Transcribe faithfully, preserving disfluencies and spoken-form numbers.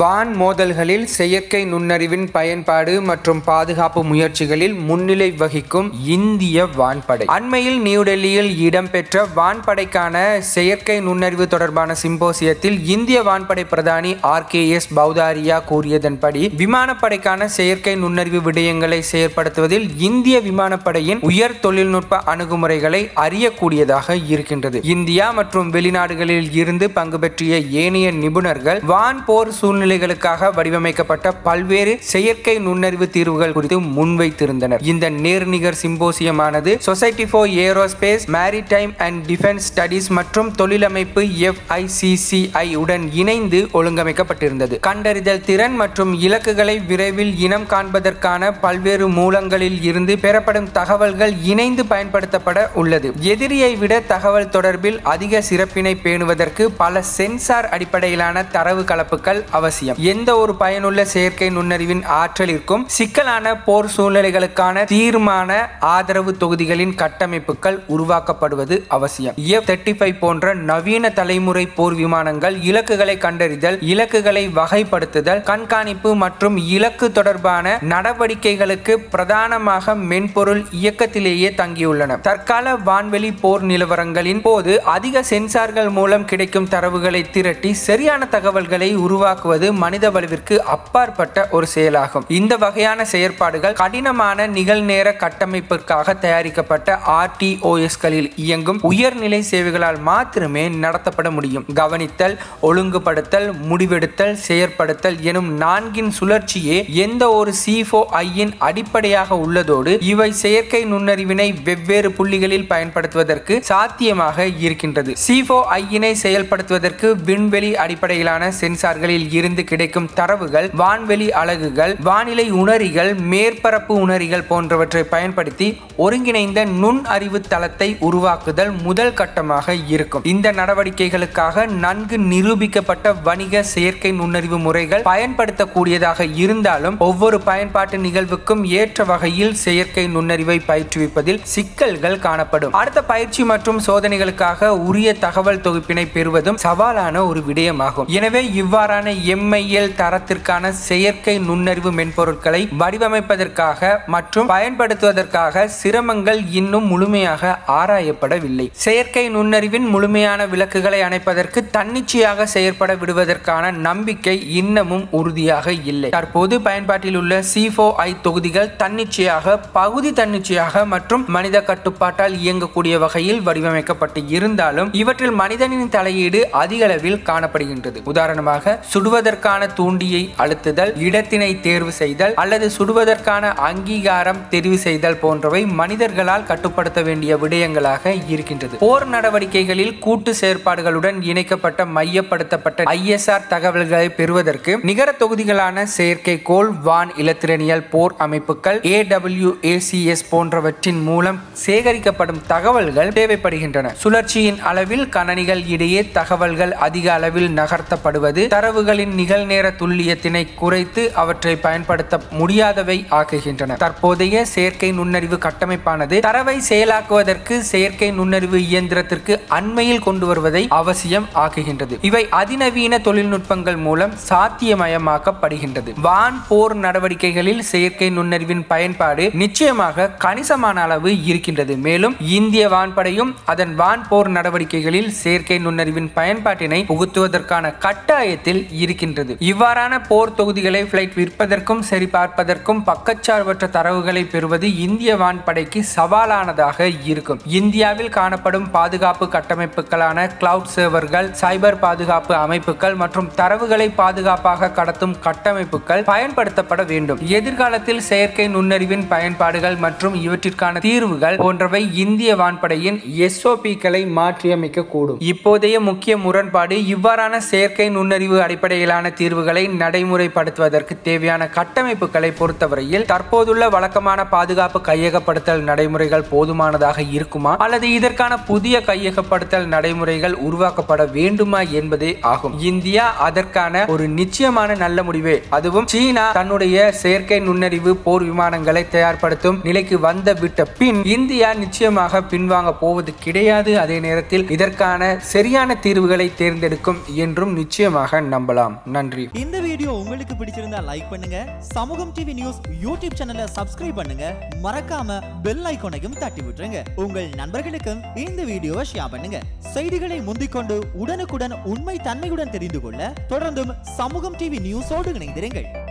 வான் மோதல்களில் செயற்கை நுண்ணறிவின் பயன்பாடு மற்றும் பாதுகாப்பு முயற்சிகளில் முன்னிலை வகிக்கும் இந்திய வான்படை. அண்மையில் நியூடெல்லியில் இடம்பெற்ற வான்படைக்கான செயற்கை நுண்ணறிவு தொடர்பான சிம்போசியத்தில் இந்திய வான்படை பிரதானி ஆர் கே எஸ் பௌதாரியா கூறியதன்படி விமானப்படைக்கான செயற்கை நுண்ணறிவு விடயங்களை செயற்படுத்துவதில் இந்திய விமானப்படையின் உயர் தொழில்நுட்ப அணுகுமுறைகளை அறியக்கூடியதாக இருக்கின்றது. இந்தியா மற்றும் வெளிநாடுகளில் இருந்து பங்கு பெற்றிய ஏனைய நிபுணர்கள் வான் போர் சூழ்நிலைகளுக்காக வடிவமைக்கப்பட்ட பல்வேறு செயற்கை நுண்ணறிவு தீர்வுகள் குறித்து முன்வைத்திருந்தனர். இந்த நேர்நிகர் சிம்போசியமானது society for aerospace maritime and defence studies மற்றும் தொழிலமைப்பு F I C C I உடன் இணைந்து ஒழுங்கமைக்கப்பட்டிருந்தது. கண்டறிதல் திறன் மற்றும் இலக்குகளை விரைவில் இனம் காண்பதற்கான பல்வேறு மூலங்களில் இருந்து பெறப்படும் தகவல்கள் இணைந்து பயன்படுத்தப்பட உள்ளது. எதிரியை விட தகவல் தொடர்பில் அதிக சிறப்பினை பேணுவதற்கு பல சென்சார் அடிப்படையிலான தரவு கலப்புகள் அவசியம். எந்த ஒரு பயனுள்ள செயற்கை நுண்ணறிவின் ஆற்றலிற்கும் சிக்கலான போர் சூழ்நிலைகளுக்கான தீர்மான ஆதரவு தொகுதிகளின் கட்டமைப்புகள் உருவாக்கப்படுவது அவசியம். எஃப் முப்பத்தி ஐந்து போன்ற நவீன தலைமுறை போர் விமானங்கள் இலக்குகளை கண்டறிதல், இலக்குகளை வகைப்படுத்துதல், கண்காணிப்பு மற்றும் இலக்கு தொடர்பான நடவடிக்கைகளுக்கு பிரதானமாக மென்பொருள் இயக்கத்திலேயே தங்கியுள்ளன. தற்கால வான்வெளி போர் நிலவரங்களின் போது அதிக சென்சார்கள் மூலம் கிடைக்கும் தரவுகளை திரட்டி சரியான தகவல்களை உருவாக்குவது மனித வலுவிற்கு அப்பாற்பட்ட ஒரு செயலாகும். இந்த வகையான செயற்பாடுகள் கடினமான நிகழ்நேர கட்டமைப்பிற்காக தயாரிக்கப்பட்ட ஆர் டி ஓ எஸ்களில் இயங்கும் உயர்நிலை சேவைகளால் மாத்திரமே நடத்தப்பட முடியும். கவனித்தல், ஒழுங்குபடுத்தல், முடிவெடுத்தல், செயற்படுத்தல் எனும் நான்கின் சுழற்சியே எந்த ஒரு சி ஃபோர் ஐ-இன் அடிப்படையாக உள்ளதோடு இவை செயற்கை நுண்ணறிவினை வெவ்வேறு புள்ளிகளில் பயன்படுத்துவதற்கு சாத்தியமாக இருக்கின்றது. சி ஃபோர் ஐ-இனை செயல்படுத்துவதற்கு விண்வெளி அடிப்படையிலான சென்சார் இருந்து கிடைக்கும் தரவுகள், வான்வெளி அலகுகள், வானிலை உணரிகள், மேற்பரப்பு உணரிகள் போன்றவற்றை பயன்படுத்தி ஒருங்கிணைந்த நுண் அறிவு தளத்தை உருவாக்குதல் முதல் கட்டமாக இருக்கும். இந்த நடவடிக்கைகளுக்காக நன்கு நிரூபிக்கப்பட்ட வணிக செயற்கை நுண்ணறிவு முறைகள் பயன்படுத்தக்கூடியதாக இருந்தாலும் ஒவ்வொரு பயன்பாட்டு நிகழ்வுக்கும் ஏற்ற வகையில் செயற்கை நுண்ணறிவை பயிற்றுவிப்பதில் சிக்கல்கள் காணப்படும். அடுத்த பயிற்சி மற்றும் சோதனைகளுக்காக உரிய தகவல் தொகுப்பினை பெறுவதும் சவாலான ஒரு விடயமாகும். எனவே இவ்வாறு எம் ஐ எல் தரத்திற்கான செயற்கை நுண்ணறிவு மென்பொருட்களை வடிவமைப்பதற்காக மற்றும் பயன்படுத்துவதற்காக சிரமங்கள் இன்னும் முழுமையாக ஆராயப்படவில்லை. செயற்கை நுண்ணறிவின் முழுமையான விளக்குகளை அணைப்பதற்கு தன்னிச்சையாக செயற்பட விடுவதற்கான நம்பிக்கை இன்னமும் உறுதியாக இல்லை. தற்போது பயன்பாட்டில் உள்ள சி ஃபோர் ஐ தொகுதிகள் தன்னிச்சையாக, பகுதி தன்னிச்சையாக மற்றும் மனித கட்டுப்பாட்டால் இயங்கக்கூடிய வகையில் வடிவமைக்கப்பட்டு இருந்தாலும் இவற்றில் மனிதனின் தலையீடு அதிக அளவில் காணப்படுகின்றது. உதாரணமாக சுடுவதற்கான தூண்டியை அழுத்துதல், இடத்தினை தேர்வு செய்தல் அல்லது சுடுவதற்கான அங்கீகாரம் தெரிவு செய்தல் போன்றவை மனிதர்களால் கட்டுப்படுத்த வேண்டிய விடயங்களாக இருக்கின்றது. போர் நடவடிக்கைகளில் கூட்டு செயற்பாடுகளுடன் இணைக்கப்பட்ட மையப்படுத்தப்பட்ட ஐ எஸ் ஆர் தகவல்களை பெறுவதற்கு நிகர தொகுதிகளான செயற்கைக்கோள், வான் இலத்திரனியல் போர் அமைப்புகள், A W A C S போன்றவற்றின் மூலம் சேகரிக்கப்படும் தகவல்கள் தேவைப்படுகின்றன. சுழற்சியின் அளவில் கணனிகள் இடையே தகவல்கள் அதிக அளவில் நகர்த்தப்படுவது தரவுகளின் நிகழ்நேர துல்லியத்தினை குறைத்து அவற்றை பயன்படுத்த முடியாதவை ஆக்குகின்றன. தற்போதைய செயற்கை நுண்ணறிவு கட்டமைப்பானது தரவை செயலாக்குவதற்கு செயற்கை நுண்ணறிவு இயந்திரத்திற்கு அண்மையில் கொண்டு வருவதை அவசியம் ஆக்குகின்றது. இவை அதிநவீன தொழில்நுட்பங்கள் மூலம் சாத்தியமயமாக்கப்படுகின்றது. வான் போர் நடவடிக்கைகளில் செயற்கை நுண்ணறிவின் பயன்பாடு நிச்சயமாக கணிசமான அளவு இருக்கின்றது. மேலும் இந்திய வான்படையும் அதன் வான் போர் நடவடிக்கைகளில் செயற்கை நுண்ணறிவின் பயன்பாட்டினை புகுத்துவதற்கான கட்டாயத்தை இருக்கின்றது. இவ்வாறான போர் தொகுதிகளை பிளைட் விற்பதற்கும் சரிபார்ப்பதற்கும் பக்கச்சார்பற்ற தரவுகளை பெறுவது இந்திய வான்படைக்கு சவாலானதாக இருக்கும். இந்தியாவில் காணப்படும் பாதுகாப்பு கட்டமைப்புகளான கிளவுட் சர்வர்கள், சைபர் பாதுகாப்பு அமைப்புகள் மற்றும் தரவுகளை பாதுகாப்பாக கடத்தும் கட்டமைப்புகள் பயன்படுத்தப்பட வேண்டும். எதிர்காலத்தில் செயற்கை நுண்ணறிவின் பயன்பாடுகள் மற்றும் இவற்றிற்கான தீர்வுகள் போன்றவை இந்திய வான்படையின் எஸ் ஓ பி-க்களை மாற்றியமைக்க கூடும். இப்போதைய முக்கிய முரண்பாடு இவ்வாறான செயற்கை நுண்ணறிவு அடிப்படையிலான தீர்வுகளை நடைமுறைப்படுத்துவதற்கு தேவையான கட்டமைப்புகளை பொறுத்தவரையில் தற்போதுள்ள வழக்கமான பாதுகாப்பு கையகப்படுத்தல் நடைமுறைகள் போதுமானதாக இருக்குமா அல்லது இதற்கான புதிய கையகப்படுத்தல் நடைமுறைகள் உருவாக்கப்பட வேண்டுமா என்பதே ஆகும். இந்தியா அதற்கான ஒரு நிச்சயமான நல்ல முடிவே, அதுவும் சீனா தன்னுடைய செயற்கை நுண்ணறிவு போர் விமானங்களை தயார்படுத்தும் நிலைக்கு வந்து விட்ட பின் இந்தியா நிச்சயமாக பின்வாங்க போவது கிடையாது. அதே நேரத்தில் இதற்கான சரியான தீர்வுகளை தேர்ந்தெடுக்கும் என்றும் நிச்சயமாக நம்பலாம். நன்றி. இந்த வீடியோ உங்களுக்கு பிடிச்சிருந்தா லைக் பண்ணுங்க. சமூகம் டிவி நியூஸ் யூடியூப் சேனலை சப்ஸ்கிரைப் பண்ணுங்க. மறக்காம பெல் ஐகானையும் தட்டி விட்டுருங்க. உங்கள் நண்பர்களுக்கு இந்த வீடியோவை ஷேர் பண்ணுங்க. செய்திகளை முந்திக்கொண்டு உடனுக்குடன் உண்மை தன்மையுடன் தெரிந்து கொள்ள தொடர்ந்தும் சமூகம் டிவி நியூஸோடு இணைந்திருங்கள்.